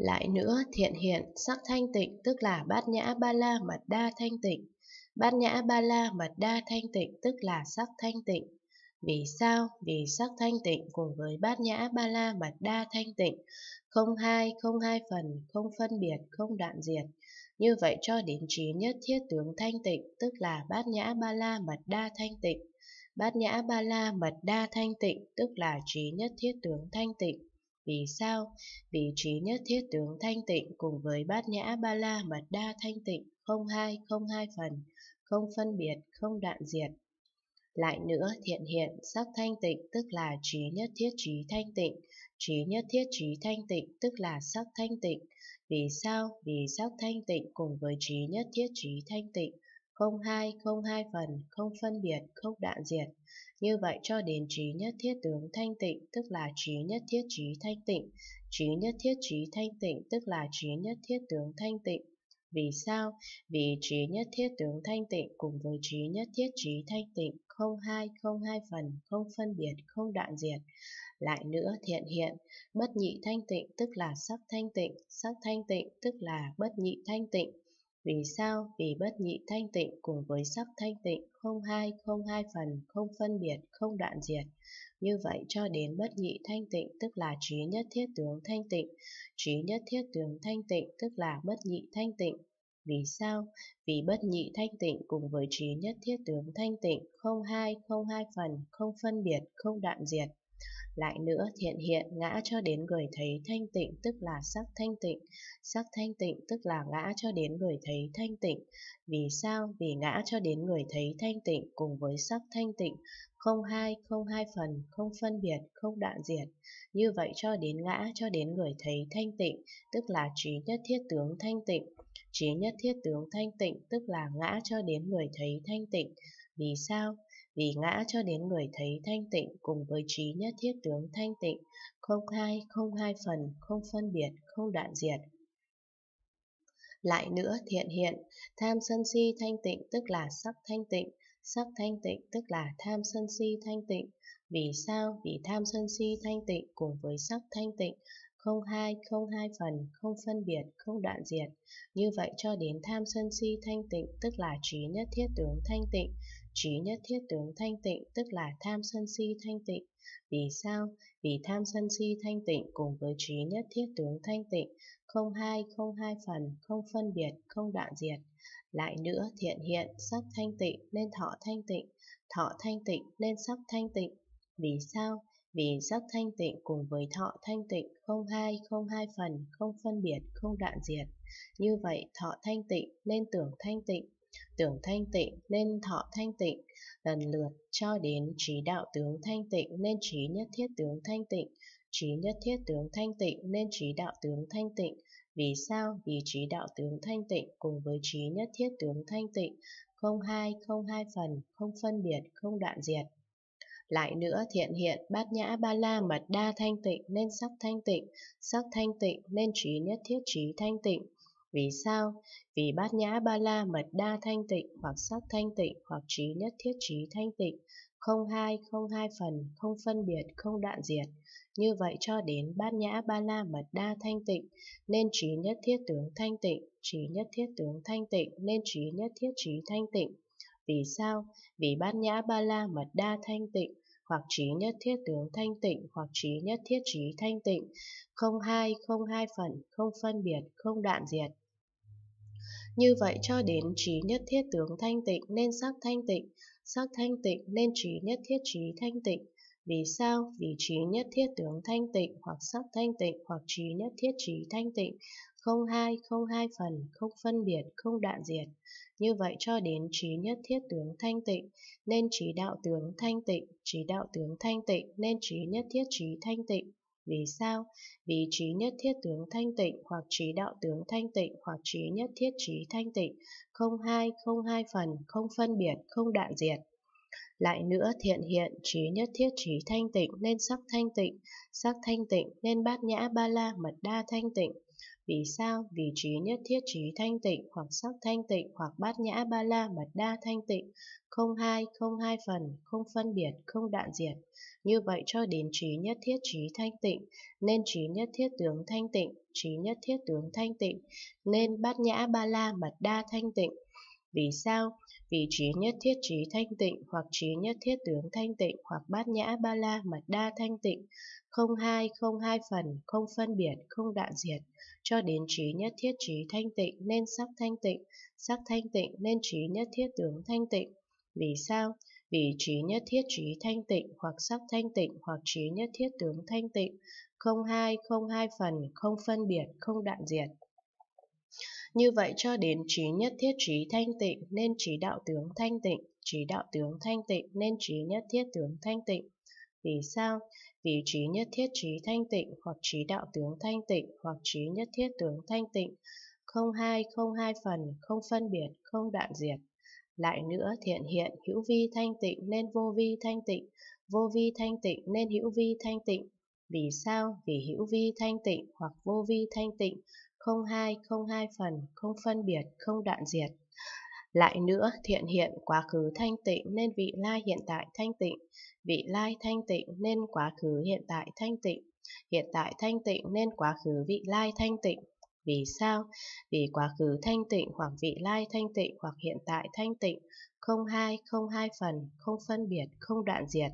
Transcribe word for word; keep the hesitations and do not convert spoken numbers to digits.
Lại nữa, thiện hiện, sắc thanh tịnh tức là bát nhã ba la mật đa thanh tịnh. Bát nhã ba la mật đa thanh tịnh tức là sắc thanh tịnh. Vì sao? Vì sắc thanh tịnh cùng với bát nhã ba la mật đa thanh tịnh, không hai, không hai phần, không phân biệt, không đoạn diệt. Như vậy cho đến trí nhất thiết tướng thanh tịnh, tức là bát nhã ba la mật đa thanh tịnh. Bát nhã ba la mật đa thanh tịnh, tức là trí nhất thiết tướng thanh tịnh. Vì sao? Vì trí nhất thiết tướng thanh tịnh cùng với bát nhã ba la mật đa thanh tịnh, không hai, không hai phần, không phân biệt, không đoạn diệt. Lại nữa, thiện hiện, sắc thanh tịnh tức là trí nhất thiết trí thanh tịnh. Trí nhất thiết trí thanh tịnh tức là sắc thanh tịnh. Vì sao? Vì sắc thanh tịnh cùng với trí nhất thiết trí thanh tịnh, không hai, không hai phần, không phân biệt, không đoạn diệt. Như vậy cho đến trí nhất thiết tướng thanh tịnh, tức là trí nhất thiết trí thanh tịnh. Trí nhất thiết trí thanh tịnh tức là trí nhất thiết tướng thanh tịnh. Vì sao? Vì trí nhất thiết tướng thanh tịnh cùng với trí nhất thiết trí thanh tịnh, không hai, không hai phần, không phân biệt, không đoạn diệt. Lại nữa, thiện hiện, bất nhị thanh tịnh tức là sắc thanh tịnh. Sắc thanh tịnh tức là bất nhị thanh tịnh. Vì sao? Vì bất nhị thanh tịnh cùng với sắc thanh tịnh, không hai, không hai phần, không phân biệt, không đoạn diệt. Như vậy cho đến bất nhị thanh tịnh tức là trí nhất thiết tướng thanh tịnh. Trí nhất thiết tướng thanh tịnh tức là bất nhị thanh tịnh. Vì sao? Vì bất nhị thanh tịnh cùng với trí nhất thiết tướng thanh tịnh, không hai, không hai phần, không phân biệt, không đoạn diệt. Lại nữa, thiện hiện, ngã cho đến người thấy thanh tịnh tức là sắc thanh tịnh. Sắc thanh tịnh tức là ngã cho đến người thấy thanh tịnh. Vì sao? Vì ngã cho đến người thấy thanh tịnh cùng với sắc thanh tịnh, không hai, không hai phần, không phân biệt, không đoạn diệt. Như vậy cho đến ngã cho đến người thấy thanh tịnh, tức là trí nhất thiết tướng thanh tịnh. Trí nhất thiết tướng thanh tịnh tức là ngã cho đến người thấy thanh tịnh. Vì sao? Vì ngã cho đến người thấy thanh tịnh cùng với trí nhất thiết tướng thanh tịnh, không hai, không hai phần, không phân biệt, không đoạn diệt. Lại nữa, thiện hiện, tham sân si thanh tịnh tức là sắc thanh tịnh. Sắc thanh tịnh tức là tham sân si thanh tịnh. Vì sao? Vì tham sân si thanh tịnh cùng với sắc thanh tịnh, không hai, không hai phần, không phân biệt, không đoạn diệt. Như vậy cho đến tham sân si thanh tịnh tức là trí nhất thiết tướng thanh tịnh. Trí nhất thiết tướng thanh tịnh tức là tham sân si thanh tịnh. Vì sao? Vì tham sân si thanh tịnh cùng với trí nhất thiết tướng thanh tịnh, không hai, không hai phần, không phân biệt, không đoạn diệt. Lại nữa, thiện hiện, sắc thanh tịnh nên thọ thanh tịnh. Thọ thanh tịnh nên sắc thanh tịnh. Vì sao? Vì sắc thanh tịnh cùng với thọ thanh tịnh, không hai, không hai phần, không phân biệt, không đoạn diệt. Như vậy thọ thanh tịnh nên tưởng thanh tịnh. Tưởng thanh tịnh nên thọ thanh tịnh, lần lượt cho đến trí đạo tướng thanh tịnh nên trí nhất thiết tướng thanh tịnh. Trí nhất thiết tướng thanh tịnh nên trí đạo tướng thanh tịnh. Vì sao? Vì trí đạo tướng thanh tịnh cùng với trí nhất thiết tướng thanh tịnh, không hai, không hai phần, không phân biệt, không đoạn diệt. Lại nữa, thiện hiện, bát nhã ba la mật đa thanh tịnh nên sắc thanh tịnh. Sắc thanh tịnh nên trí nhất thiết trí thanh tịnh. Vì sao? Vì bát nhã ba la mật đa thanh tịnh hoặc sắc thanh tịnh hoặc trí nhất thiết trí thanh tịnh, không hai, không hai phần, không phân biệt, không đoạn diệt. Như vậy cho đến bát nhã ba la mật đa thanh tịnh nên trí nhất thiết tướng thanh tịnh. Trí nhất thiết tướng thanh tịnh nên trí nhất thiết trí thanh tịnh. Vì sao? Vì bát nhã ba la mật đa thanh tịnh hoặc trí nhất thiết tướng thanh tịnh hoặc trí nhất thiết trí thanh tịnh, không hai, không hai phần, không phân biệt, không đoạn diệt. Như vậy cho đến trí nhất thiết tướng thanh tịnh nên sắc thanh tịnh. Sắc thanh tịnh nên trí nhất thiết trí thanh tịnh. Vì sao? Vì trí nhất thiết tướng thanh tịnh hoặc sắc thanh tịnh hoặc trí nhất thiết trí thanh tịnh, không hai, không hai phần, không phân biệt, không đoạn diệt. Như vậy cho đến trí nhất thiết tướng thanh tịnh nên trí đạo tướng thanh tịnh. Trí đạo tướng thanh tịnh nên trí nhất thiết trí thanh tịnh. Vì sao? Vì trí nhất thiết tướng thanh tịnh hoặc trí đạo tướng thanh tịnh hoặc trí nhất thiết trí thanh tịnh, không hai, không hai phần, không phân biệt, không đoạn diệt. Lại nữa, thiện hiện, trí nhất thiết trí thanh tịnh nên sắc thanh tịnh. Sắc thanh tịnh nên bát nhã ba la mật đa thanh tịnh. Vì sao? Vì trí nhất thiết trí thanh tịnh, hoặc sắc thanh tịnh, hoặc bát nhã ba la mật đa thanh tịnh, không hai, không hai phần, không phân biệt, không đạn diệt. Như vậy cho đến trí nhất thiết trí thanh tịnh, nên trí nhất thiết tướng thanh tịnh, trí nhất thiết tướng thanh tịnh, nên bát nhã ba la mật đa thanh tịnh. Vì sao? Vì trí nhất thiết trí thanh tịnh, hoặc trí nhất thiết tướng thanh tịnh, hoặc bát nhã ba la mật đa thanh tịnh, không hai, không hai phần, không phân biệt, không đạn diệt, cho đến trí nhất thiết trí thanh tịnh nên sắc thanh tịnh, sắc thanh tịnh nên trí nhất thiết tướng thanh tịnh. Vì sao? Vì trí nhất thiết trí thanh tịnh, hoặc sắc thanh tịnh, hoặc trí nhất thiết tướng thanh tịnh, không hai, không hai phần, không phân biệt, không đạn diệt. Như vậy cho đến trí nhất thiết trí thanh tịnh nên trí đạo tướng thanh tịnh, trí đạo tướng thanh tịnh nên trí nhất thiết tướng thanh tịnh. Vì sao? Vì trí nhất thiết trí thanh tịnh, hoặc trí đạo tướng thanh tịnh, hoặc trí nhất thiết tướng thanh tịnh, không hai, không hai phần, không phân biệt, không đạn diệt. Lại nữa, thiện hiện hữu vi thanh tịnh nên vô vi thanh tịnh, vô vi thanh tịnh nên hữu vi thanh tịnh. Vì sao? Vì hữu vi thanh tịnh, hoặc vô vi thanh tịnh, không hai, không hai phần, không phân biệt, không đạn diệt. Lại nữa, thiện hiện quá khứ thanh tịnh nên vị lai hiện tại thanh tịnh, vị lai thanh tịnh nên quá khứ hiện tại thanh tịnh, hiện tại thanh tịnh nên quá khứ vị lai thanh tịnh. Vì sao? Vì quá khứ thanh tịnh, hoặc vị lai thanh tịnh, hoặc hiện tại thanh tịnh, không hai, không hai phần, không phân biệt, không đạn diệt.